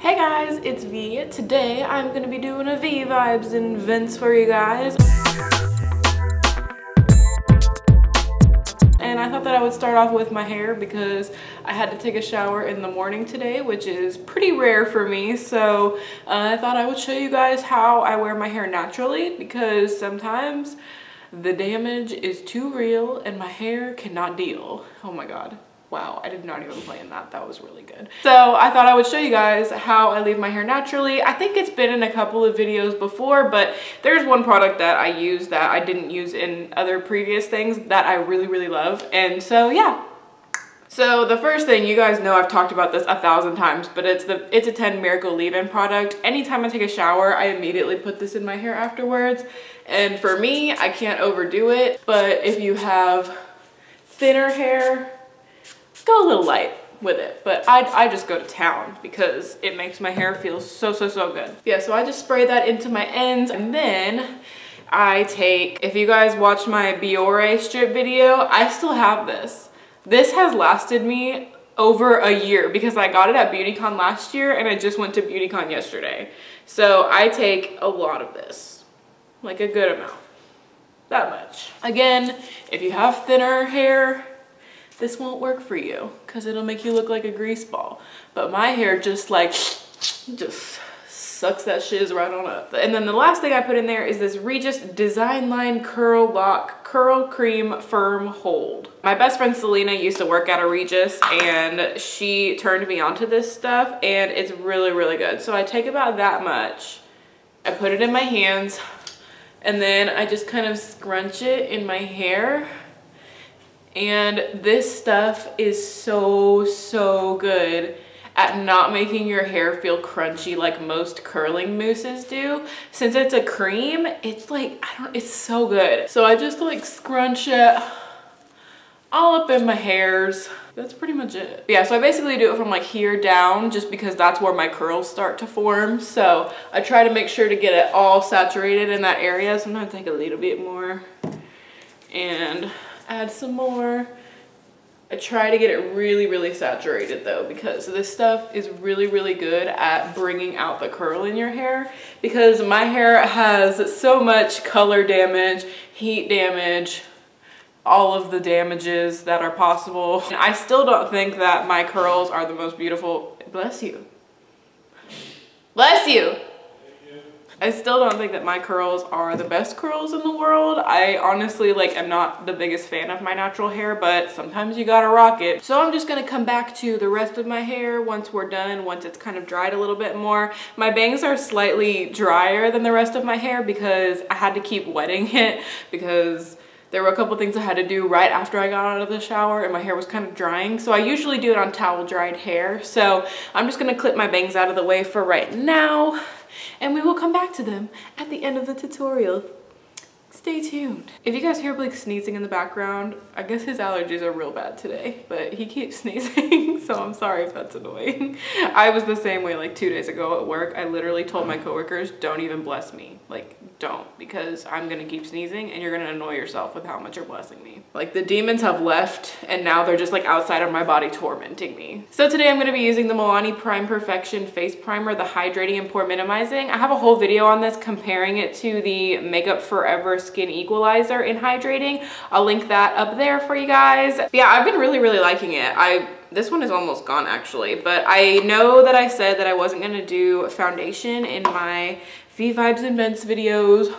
Hey guys, it's V. Today I'm going to be doing a V vibes and vents for you guys. And I thought that I would start off with my hair because I had to take a shower in the morning today, which is pretty rare for me. So I thought I would show you guys how I wear my hair naturally, because sometimes the damage is too real and my hair cannot deal. Oh my god. Wow, I did not even plan that. That was really good. So I thought I would show you guys how I leave my hair naturally. I think it's been in a couple of videos before, but there's one product that I use that I didn't use in other previous things that I really, really love. And so, yeah. So the first thing, you guys know I've talked about this 1,000 times, but it's the It's a 10 Miracle Leave-In product. Anytime I take a shower, I immediately put this in my hair afterwards. And for me, I can't overdo it, but if you have thinner hair, go a little light with it, but I just go to town because it makes my hair feel so, so, so good. Yeah, so I just spray that into my ends, and then I take, if you guys watched my Biore strip video, I still have this. This has lasted me over a year because I got it at Beautycon last year and I just went to Beautycon yesterday. So I take a lot of this, like a good amount, that much. Again, if you have thinner hair, this won't work for you because it'll make you look like a grease ball. But my hair just like, just sucks that shiz right on up. And then the last thing I put in there is this Regis Design Line Curl Lock Curl Cream Firm Hold. My best friend Selena used to work at a Regis and she turned me onto this stuff and it's really, really good. So I take about that much, I put it in my hands, and then I just kind of scrunch it in my hair. And this stuff is so, so good at not making your hair feel crunchy like most curling mousses do. Since it's a cream, it's like, it's so good. So I just like scrunch it all up in my hairs. That's pretty much it. Yeah, so I basically do it from like here down just because that's where my curls start to form. So I try to make sure to get it all saturated in that area. Sometimes I take a little bit more and add some more. I try to get it really, really saturated though, because this stuff is really, really good at bringing out the curl in your hair, because my hair has so much color damage, heat damage, all of the damages that are possible. And I still don't think that my curls are the most beautiful. Bless you. Bless you. I still don't think that my curls are the best curls in the world. I honestly like am not the biggest fan of my natural hair, but sometimes you gotta rock it. So I'm just gonna come back to the rest of my hair once we're done, once it's kind of dried a little bit more. My bangs are slightly drier than the rest of my hair because I had to keep wetting it because there were a couple things I had to do right after I got out of the shower and my hair was kind of drying. So I usually do it on towel dried hair. So I'm just gonna clip my bangs out of the way for right now, and we will come back to them at the end of the tutorial. Stay tuned. If you guys hear Blake sneezing in the background, I guess his allergies are real bad today, but he keeps sneezing, so I'm sorry if that's annoying. I was the same way like 2 days ago at work. I literally told my coworkers, don't even bless me. Like, don't, because I'm gonna keep sneezing and you're gonna annoy yourself with how much you're blessing me. Like, the demons have left and now they're just like outside of my body tormenting me. So today I'm gonna be using the Milani Prime Perfection Face Primer, the Hydrating and Pore Minimizing. I have a whole video on this comparing it to the Makeup Forever Skin Equalizer in Hydrating. I'll link that up there for you guys. But yeah, I've been really, really liking it. This one is almost gone actually, but I know that I said that I wasn't gonna do foundation in my V Vibes and Vents videos,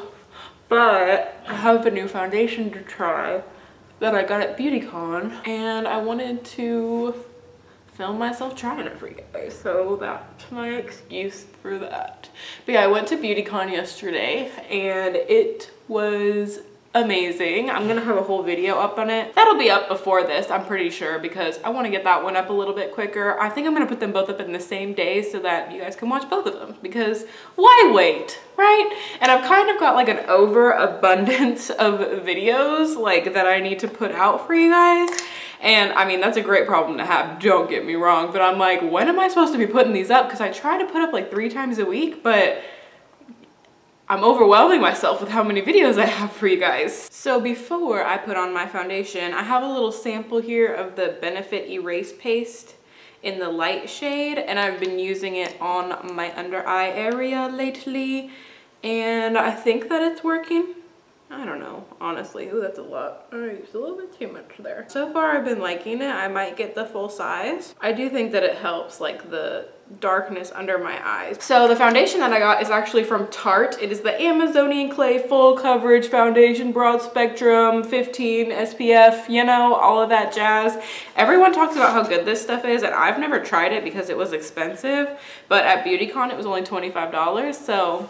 but I have a new foundation to try that I got at Beautycon, and I wanted to film myself trying it for you guys, so that's my excuse for that. But yeah, I went to Beautycon yesterday, and it was amazing. I'm gonna have a whole video up on it. That'll be up before this, I'm pretty sure, because I want to get that one up a little bit quicker. I think I'm gonna put them both up in the same day so that you guys can watch both of them, because why wait, right? And I've kind of got like an overabundance of videos like that I need to put out for you guys. And I mean, that's a great problem to have, don't get me wrong, but I'm like, when am I supposed to be putting these up? Because I try to put up like 3 times a week, but I'm overwhelming myself with how many videos I have for you guys. So before I put on my foundation, I have a little sample here of the Benefit Erase Paste in the light shade, and I've been using it on my under eye area lately, and I think that it's working. I don't know, honestly. Oh, that's a lot. I used a little bit too much there. So far I've been liking it. I might get the full size. I do think that it helps like the darkness under my eyes. So the foundation that I got is actually from Tarte. It is the Amazonian Clay Full Coverage Foundation, Broad Spectrum, 15 SPF, you know, all of that jazz. Everyone talks about how good this stuff is, and I've never tried it because it was expensive, but at Beautycon it was only $25, so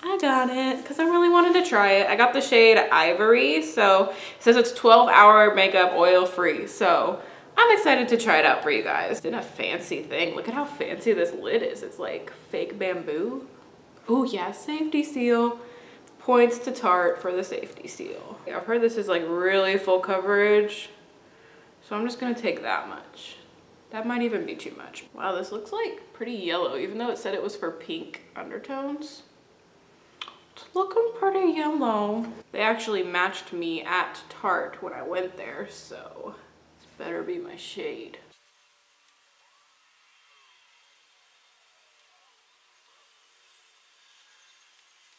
I got it because I really wanted to try it. I got the shade Ivory, so it says it's 12-hour makeup, oil-free, so I'm excited to try it out for you guys. Did a fancy thing. Look at how fancy this lid is. It's like fake bamboo. Oh yeah, safety seal. Points to Tarte for the safety seal. Yeah, I've heard this is like really full coverage, so I'm just gonna take that much. That might even be too much. Wow, this looks like pretty yellow, even though it said it was for pink undertones. It's looking pretty yellow. They actually matched me at Tarte when I went there, so this better be my shade.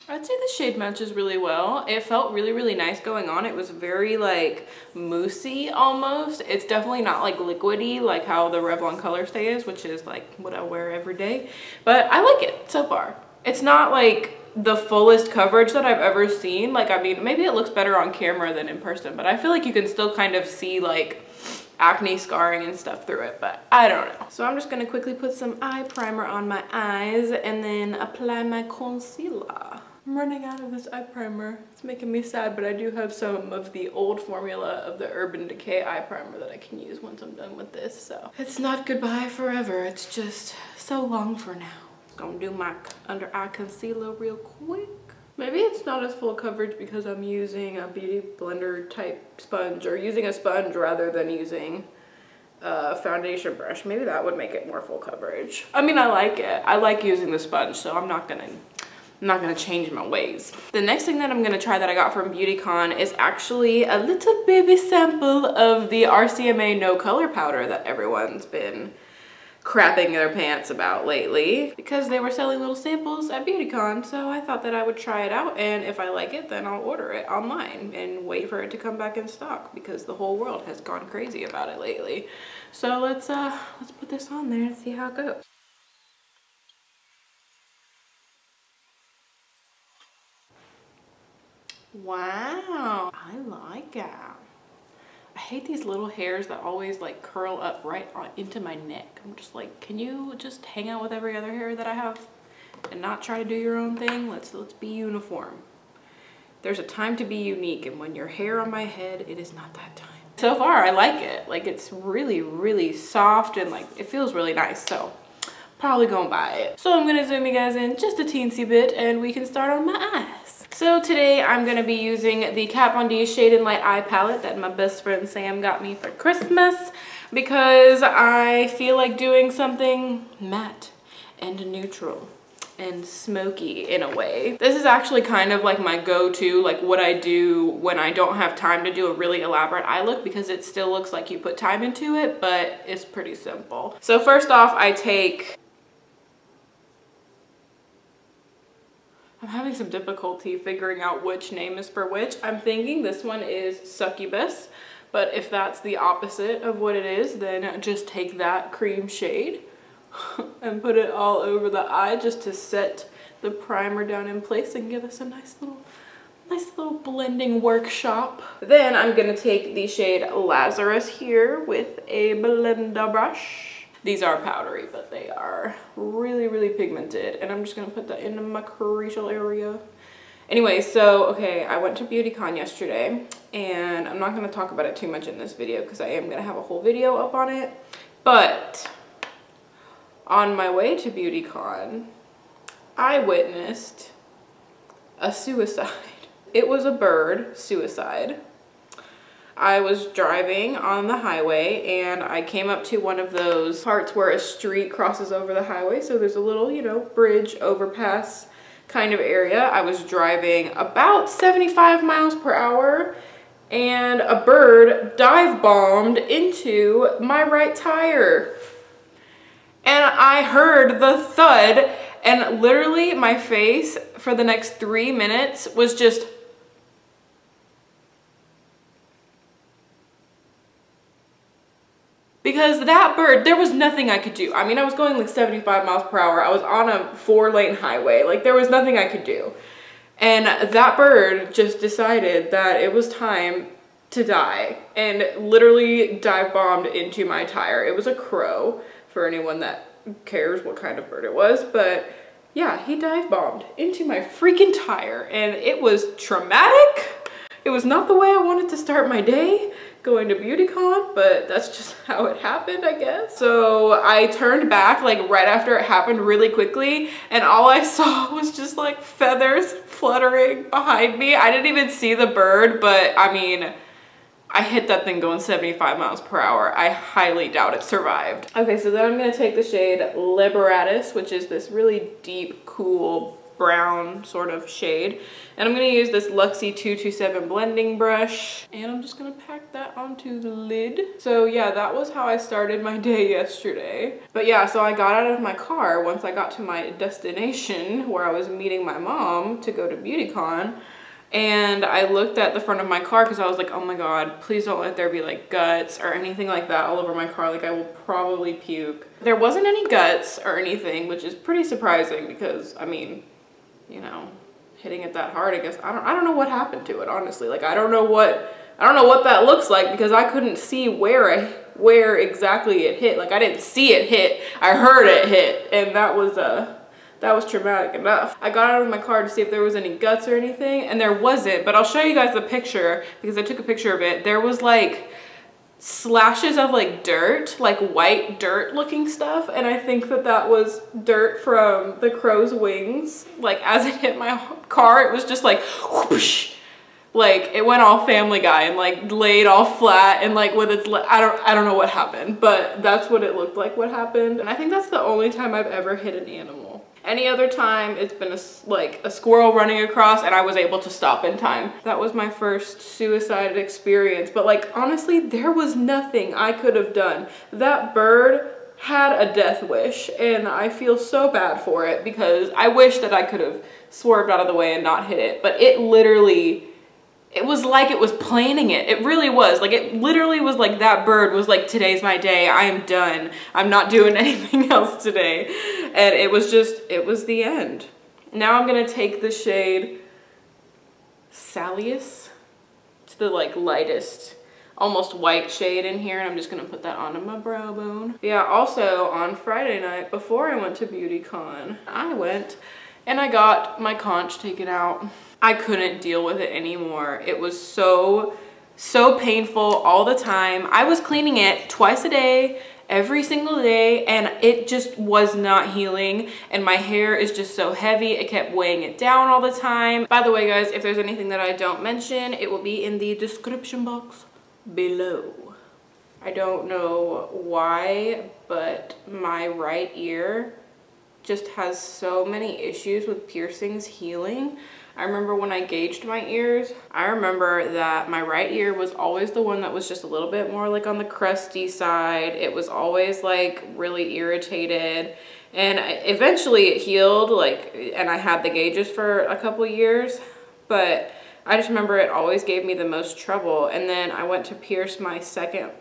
I'd say the shade matches really well. It felt really, really nice going on. It was very like moussey almost. It's definitely not like liquidy like how the Revlon Colorstay is, which is like what I wear every day. But I like it so far. It's not like the fullest coverage that I've ever seen. Like, I mean, maybe it looks better on camera than in person, but I feel like you can still kind of see like acne scarring and stuff through it, but I don't know. So I'm just gonna quickly put some eye primer on my eyes and then apply my concealer. I'm running out of this eye primer. It's making me sad, but I do have some of the old formula of the Urban Decay eye primer that I can use once I'm done with this, so. It's not goodbye forever, it's just so long for now. Gonna do my under eye concealer real quick. Maybe it's not as full coverage because I'm using a beauty blender type sponge, or using a sponge rather than using a foundation brush. Maybe that would make it more full coverage. I mean, I like it. I like using the sponge, so I'm not gonna change my ways. The next thing that I'm gonna try that I got from Beautycon is actually a little baby sample of the RCMA No Color Powder that everyone's been crapping their pants about lately, because they were selling little samples at Beautycon, so I thought that I would try it out, and if I like it then I'll order it online and wait for it to come back in stock because the whole world has gone crazy about it lately. So let's put this on there and see how it goes. Wow, I like it. I hate these little hairs that always like curl up right on into my neck. I'm just like, can you just hang out with every other hair that I have and not try to do your own thing? Let's be uniform. There's a time to be unique, and when your hair on my head, it is not that time. So far, I like it. Like, it's really, really soft, and like it feels really nice, so probably gonna buy it. So I'm gonna zoom you guys in just a teensy bit and we can start on my eyes. So today I'm gonna be using the Kat Von D Shade and Light Eye Palette that my best friend Sam got me for Christmas, because I feel like doing something matte and neutral and smoky in a way. This is actually kind of like my go-to, like what I do when I don't have time to do a really elaborate eye look, because it still looks like you put time into it, but it's pretty simple. So first off, I take, I'm having some difficulty figuring out which name is for which. I'm thinking this one is Succubus, but if that's the opposite of what it is, then just take that cream shade and put it all over the eye just to set the primer down in place and give us a nice little blending workshop. Then I'm gonna take the shade Lazarus here with a blender brush. These are powdery, but they are really, really pigmented. And I'm just gonna put that into my creasal area. Anyway, so, okay, I went to Beautycon yesterday, and I'm not gonna talk about it too much in this video because I am gonna have a whole video up on it. But on my way to Beautycon, I witnessed a suicide. It was a bird suicide. I was driving on the highway and I came up to one of those parts where a street crosses over the highway. So there's a little, you know, bridge overpass kind of area. I was driving about 75 miles per hour and a bird dive bombed into my right tire. and I heard the thud, and literally my face for the next 3 minutes was just because that bird, there was nothing I could do. I mean, I was going like 75 miles per hour. I was on a 4-lane highway. Like, there was nothing I could do. And that bird just decided that it was time to die and literally dive bombed into my tire. It was a crow, for anyone that cares what kind of bird it was. But yeah, he dive bombed into my freaking tire, and it was traumatic. It was not the way I wanted to start my day, going to Beautycon, but that's just how it happened, I guess. So I turned back like right after it happened really quickly, and all I saw was just like feathers fluttering behind me. I didn't even see the bird, but I mean, I hit that thing going 75 miles per hour. I highly doubt it survived. Okay, so then I'm gonna take the shade Liberatus, which is this really deep, cool, brown sort of shade, and I'm gonna use this Luxie 227 blending brush, and I'm just gonna pack that onto the lid. So yeah, that was how I started my day yesterday. But yeah, so I got out of my car once I got to my destination where I was meeting my mom to go to Beautycon, and I looked at the front of my car because I was like, oh my god, please don't let there be like guts or anything like that all over my car, like I will probably puke. There wasn't any guts or anything, which is pretty surprising because I mean, you know, hitting it that hard, I guess. I don't know what happened to it, honestly. Like, I don't know what that looks like because I couldn't see where exactly it hit. Like, I didn't see it hit. I heard it hit, and that was traumatic enough. I got out of my car to see if there was any guts or anything, and there wasn't, but I'll show you guys the picture because I took a picture of it. There was like slashes of like dirt, like white dirt looking stuff, and I think that was dirt from the crow's wings. Like, as it hit my car, it was just like whoosh, like it went all Family Guy and like laid all flat and like with its I don't know what happened, but that's what it looked like what happened. And I think that's the only time I've ever hit an animal. Any other time it's been like a squirrel running across and I was able to stop in time. That was my first suicide experience, but like honestly, there was nothing I could have done. That bird had a death wish, and I feel so bad for it because I wish that I could have swerved out of the way and not hit it, but it literally, it was like it was planning it. It really was. Like, it literally was like that bird was like, today's my day. I am done. I'm not doing anything else today. And it was just, it was the end. Now I'm going to take the shade Salius. It's the like lightest, almost white shade in here. And I'm just going to put that onto my brow bone. Yeah, also on Friday night before I went to Beautycon, I went and I got my conch taken out. I couldn't deal with it anymore. It was so painful all the time. I was cleaning it twice a day, every single day, and it just was not healing, and my hair is just so heavy. It kept weighing it down all the time. By the way, guys, if there's anything that I don't mention, it will be in the description box below. I don't know why, but my right ear just has so many issues with piercings healing. I remember when I gauged my ears, I remember that my right ear was always the one that was just a little bit more like on the crusty side. It was always like really irritated, and eventually it healed, like, and I had the gauges for a couple years, but I just remember it always gave me the most trouble. And then I went to pierce my second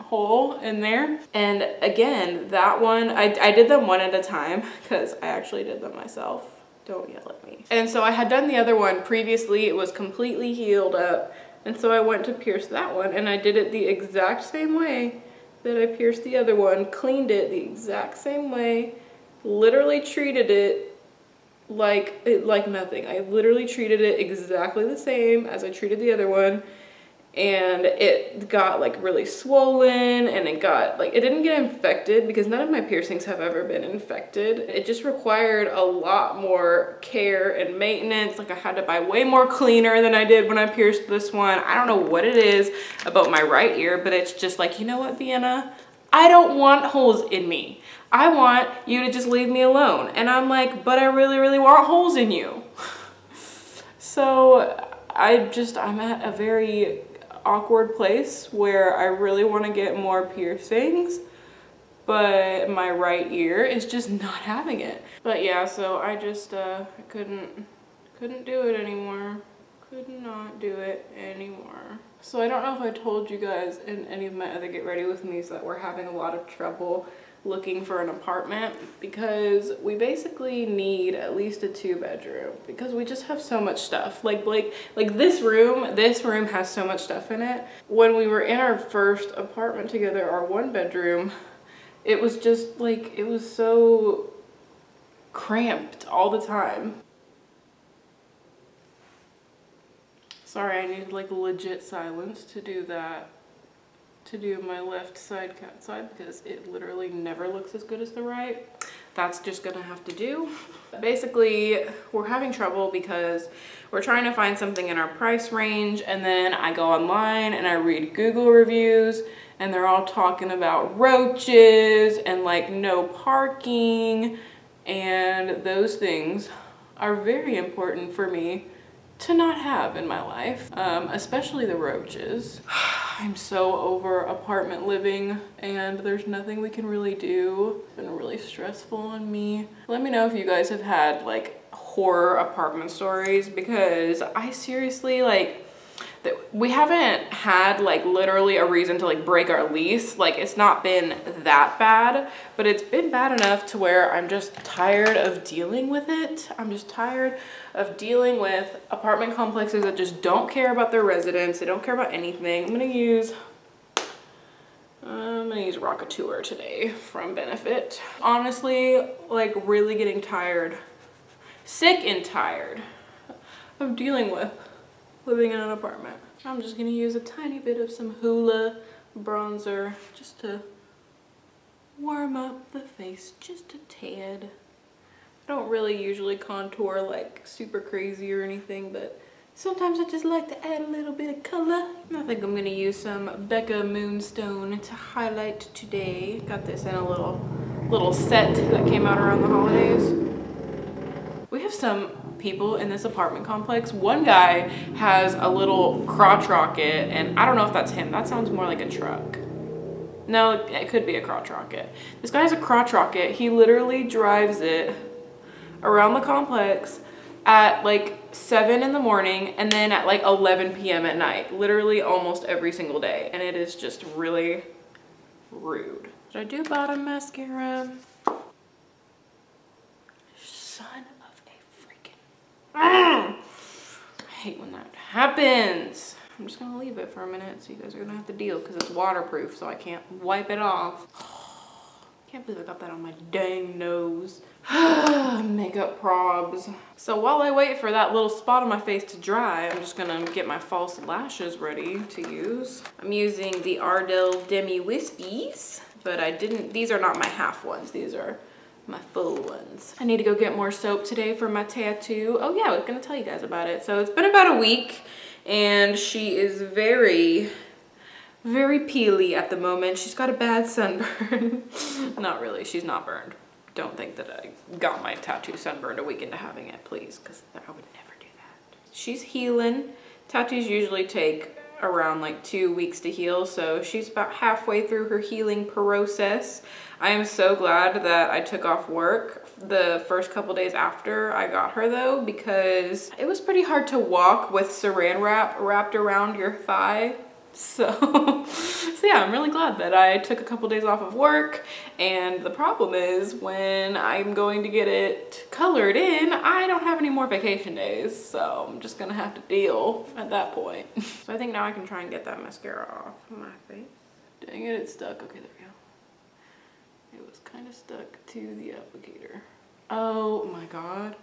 hole in there. And again, that one, I did them one at a time because I actually did them myself. Don't yell at me. And so I had done the other one previously. It was completely healed up. And so I went to pierce that one, and I did it the exact same way that I pierced the other one, cleaned it the exact same way, literally treated it like nothing. I literally treated it exactly the same as I treated the other one, and it got like really swollen, and it got like, it didn't get infected because none of my piercings have ever been infected. It just required a lot more care and maintenance. Like, I had to buy way more cleaner than I did when I pierced this one. I don't know what it is about my right ear, but it's just like, you know what, Vienna, I don't want holes in me. I want you to just leave me alone. And I'm like, but I really, really want holes in you. So I'm at a very awkward place where I really want to get more piercings, but my right ear is just not having it. But yeah, so I just couldn't do it anymore. Could not do it anymore. So I don't know if I told you guys in any of my other Get Ready With Me's that we're having a lot of trouble looking for an apartment because we basically need at least a 2-bedroom because we just have so much stuff. Like this room has so much stuff in it. When we were in our first apartment together, our 1-bedroom, it was just like, it was so cramped all the time. Sorry, I needed like legit silence to do that, to do my left side cat side because it literally never looks as good as the right. That's just gonna have to do. Basically, we're having trouble because we're trying to find something in our price range, and then I go online and I read Google reviews and they're all talking about roaches and like no parking, and those things are very important for me to not have in my life, especially the roaches. I'm so over apartment living and there's nothing we can really do. It's been really stressful on me. Let me know if you guys have had like horror apartment stories, because I seriously like, we haven't had like literally a reason to like break our lease. Like it's not been that bad, but it's been bad enough to where I'm just tired of dealing with it. I'm just tired of dealing with apartment complexes that just don't care about their residents. They don't care about anything. I'm gonna use Rockateur today from Benefit. Honestly, like really getting tired, sick and tired of dealing with living in an apartment. I'm just gonna use a tiny bit of some Hoola bronzer just to warm up the face just a tad. I don't really usually contour like super crazy or anything, but sometimes I just like to add a little bit of color. I think I'm gonna use some Becca Moonstone to highlight today. Got this in a little set that came out around the holidays. We have some people in this apartment complex. One guy has a little crotch rocket, and I don't know if that's him. That sounds more like a truck. No, it could be a crotch rocket. This guy has a crotch rocket. He literally drives it around the complex at like 7 in the morning and then at like 11 p.m. at night, literally almost every single day. And it is just really rude. Should I do bottom mascara? Son. I hate when that happens. I'm just gonna leave it for a minute, so you guys are gonna have to deal, because it's waterproof, so I can't wipe it off. Can't believe I got that on my dang nose. Makeup probs. So while I wait for that little spot on my face to dry, I'm just gonna get my false lashes ready to use. I'm using the Ardell Demi Wispies, but I didn't, these are not my half ones, these are my full ones. I need to go get more soap today for my tattoo. Oh yeah, I was gonna tell you guys about it. So it's been about a week and she is very, very peely at the moment. She's got a bad sunburn. Not really, she's not burned. Don't think that I got my tattoo sunburned a week into having it, please, because I would never do that. She's healing. Tattoos usually take around like 2 weeks to heal, so she's about halfway through her healing process. I am so glad that I took off work the first couple days after I got her, though, because it was pretty hard to walk with saran wrap wrapped around your thigh. So yeah, I'm really glad that I took a couple days off of work. And the problem is when I'm going to get it colored in, I don't have any more vacation days. So I'm just gonna have to deal at that point. So I think now I can try and get that mascara off my face. Dang it, it's stuck. Okay, there we go. It was kind of stuck to the applicator. Oh my God.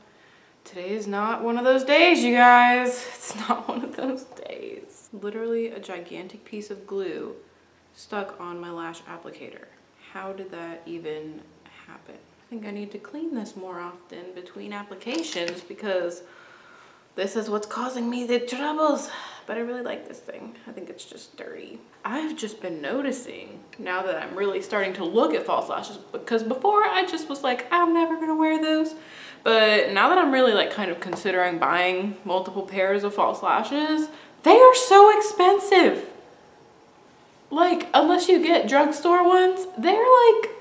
Today is not one of those days, you guys. It's not one of those days. Literally a gigantic piece of glue stuck on my lash applicator. How did that even happen? I think I need to clean this more often between applications because this is what's causing me the troubles. But I really like this thing. I think it's just dirty. I've just been noticing now that I'm really starting to look at false lashes, because before I just was like, I'm never gonna wear those. But now that I'm really like kind of considering buying multiple pairs of false lashes, they are so expensive. Like unless you get drugstore ones, they're like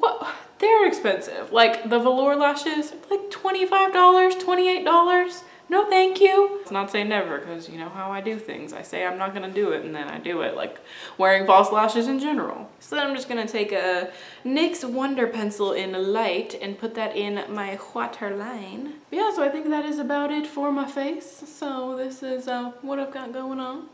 what? They're expensive. Like the velour lashes, like $25, $28. No, thank you. It's not say never, because you know how I do things. I say I'm not gonna do it and then I do it, like wearing false lashes in general. So then I'm just gonna take a NYX Wonder Pencil in Light and put that in my waterline. Yeah, so I think that is about it for my face. So this is what I've got going on.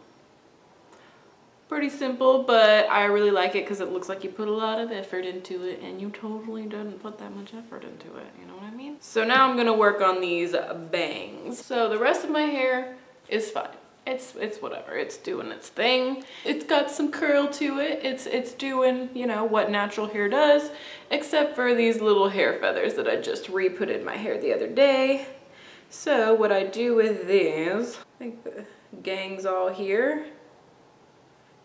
Pretty simple, but I really like it because it looks like you put a lot of effort into it, and you totally didn't put that much effort into it, you know what I mean? So now I'm gonna work on these bangs. So the rest of my hair is fine. It's whatever, it's doing its thing. It's got some curl to it. It's doing, you know, what natural hair does, except for these little hair feathers that I just re-put in my hair the other day. So what I do with these, I think the gang's all here.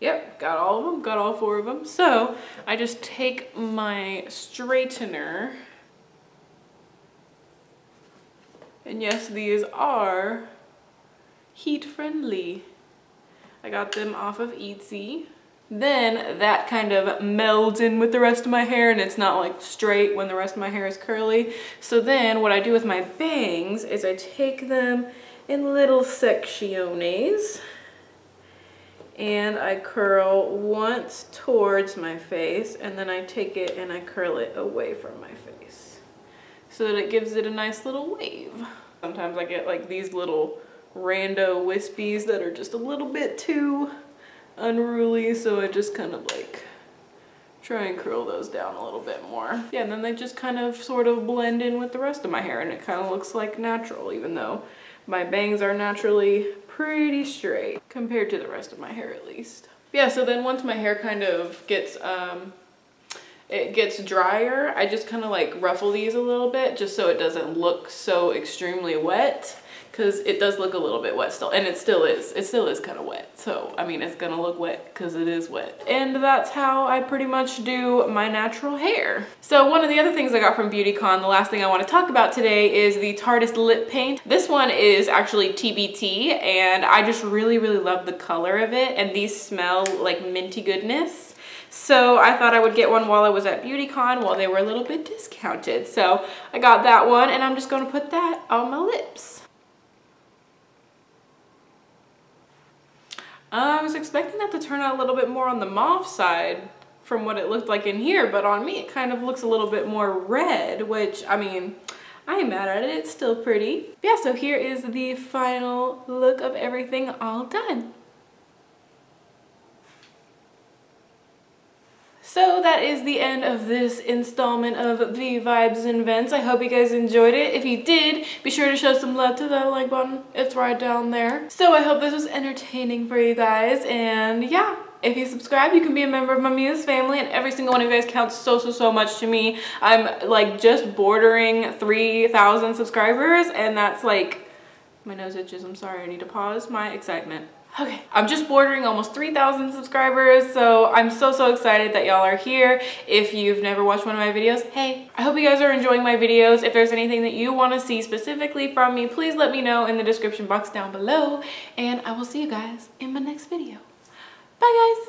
Yep, got all of them, got all four of them. So I just take my straightener. And yes, these are heat friendly. I got them off of Etsy. Then that kind of melds in with the rest of my hair, and it's not like straight when the rest of my hair is curly. So then what I do with my bangs is I take them in little secciones. And I curl once towards my face, and then I take it and I curl it away from my face so that it gives it a nice little wave. Sometimes I get like these little rando wispies that are just a little bit too unruly, so I just kind of like try and curl those down a little bit more. Yeah, and then they just kind of sort of blend in with the rest of my hair, and it kind of looks like natural, even though my bangs are naturally pretty straight compared to the rest of my hair, at least. Yeah, so then once my hair kind of gets it gets drier, I just kind of like ruffle these a little bit just so it doesn't look so extremely wet, because it does look a little bit wet still, and it still is kind of wet. So I mean, it's gonna look wet because it is wet. And that's how I pretty much do my natural hair. So one of the other things I got from Beautycon, the last thing I want to talk about today, is the Tarteist lip paint. This one is actually TBT, and I just really love the color of it, and these smell like minty goodness. So I thought I would get one while I was at Beautycon, while they were a little bit discounted. So I got that one, and I'm just gonna put that on my lips. I was expecting that to turn out a little bit more on the mauve side from what it looked like in here, but on me it kind of looks a little bit more red, which, I mean, I ain't mad at it, it's still pretty. Yeah, so here is the final look of everything all done. So that is the end of this installment of V Vibes and Vents. I hope you guys enjoyed it. If you did, be sure to show some love to that like button. It's right down there. So I hope this was entertaining for you guys. And yeah, if you subscribe, you can be a member of my Muse family, and every single one of you guys counts so much to me. I'm like just bordering 3,000 subscribers, and that's like, my nose itches, I'm sorry, I need to pause my excitement. Okay, I'm just bordering almost 3,000 subscribers, so I'm so excited that y'all are here. If you've never watched one of my videos, hey, I hope you guys are enjoying my videos. If there's anything that you want to see specifically from me, please let me know in the description box down below, and I will see you guys in my next video. Bye, guys!